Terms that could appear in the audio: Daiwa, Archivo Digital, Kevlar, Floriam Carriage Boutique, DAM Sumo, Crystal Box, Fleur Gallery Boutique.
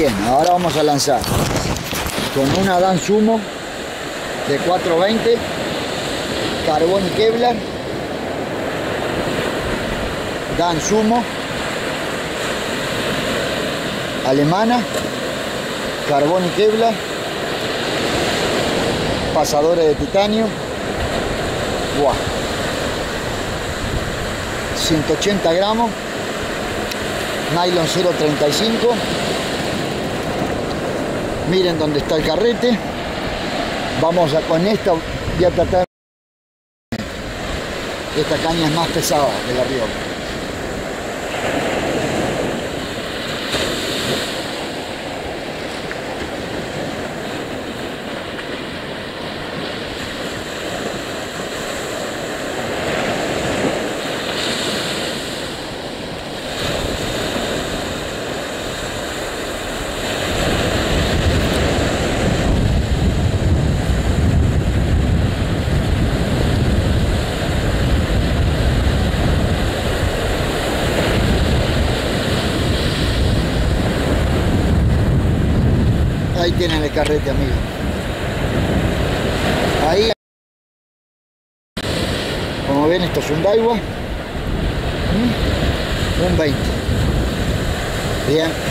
Bien, ahora vamos a lanzar con una DAM Sumo de 420, carbón y Kevlar. DAM Sumo, alemana, carbón y Kevlar, pasadores de titanio. Wow. 180 gramos, nylon 0.35. Miren dónde está el carrete. Vamos a, con esta voy a tratar. Esta caña es más pesada que la Rioja. Ahí tienen el carrete, amigo. Ahí, como ven, esto es un Daiwa, un 20. Bien.